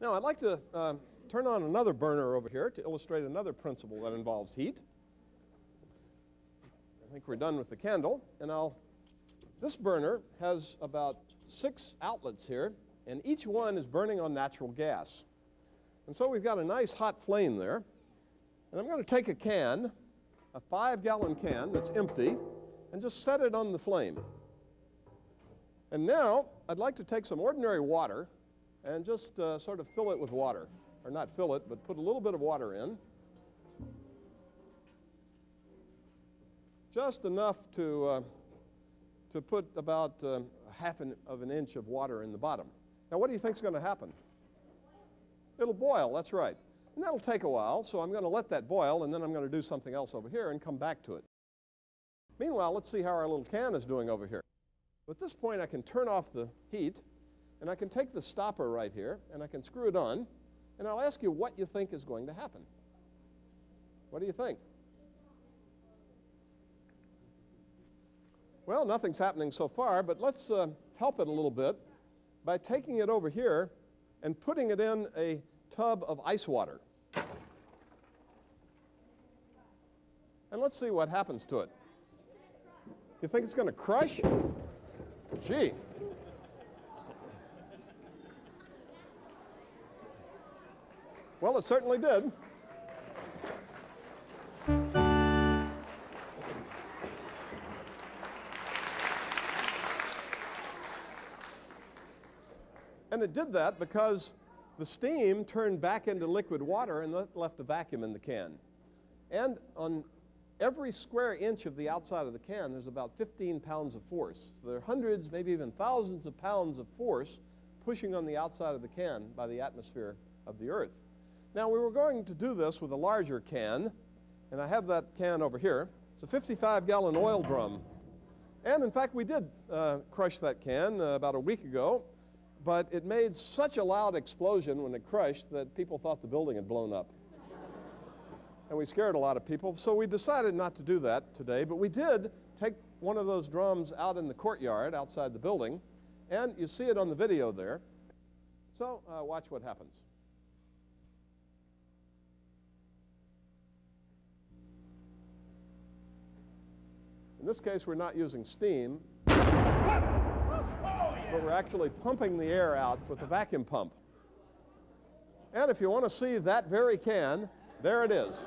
Now I'd like to turn on another burner over here to illustrate another principle that involves heat. I think we're done with the candle, and this burner has about 6 outlets here, and each one is burning on natural gas. And so we've got a nice hot flame there, and I'm going to take a can, a 5-gallon can that's empty, and just set it on the flame. And now I'd like to take some ordinary water and just sort of fill it with water, or not fill it, but put a little bit of water in, just enough to put about half of an inch of water in the bottom. Now, what do you think is going to happen? It'll boil, that's right. And that'll take a while, so I'm going to let that boil, and then I'm going to do something else over here and come back to it. Meanwhile, let's see how our little can is doing over here. At this point, I can turn off the heat, and I can take the stopper right here, and I can screw it on, and I'll ask you what you think is going to happen. What do you think? Well, nothing's happening so far, but let's help it a little bit by taking it over here and putting it in a tub of ice water. And let's see what happens to it. You think it's going to crush? Gee. Well, it certainly did. And it did that because the steam turned back into liquid water and left a vacuum in the can. And on every square inch of the outside of the can, there's about 15 pounds of force. So there are hundreds, maybe even thousands of pounds of force pushing on the outside of the can by the atmosphere of the Earth. Now, we were going to do this with a larger can, and I have that can over here. It's a 55-gallon oil drum. And in fact, we did crush that can about a week ago. But it made such a loud explosion when it crushed that people thought the building had blown up. And we scared a lot of people, so we decided not to do that today. But we did take one of those drums out in the courtyard outside the building, and you see it on the video there. So watch what happens. In this case, we're not using steam. But we're actually pumping the air out with a vacuum pump. And if you want to see that very can, there it is.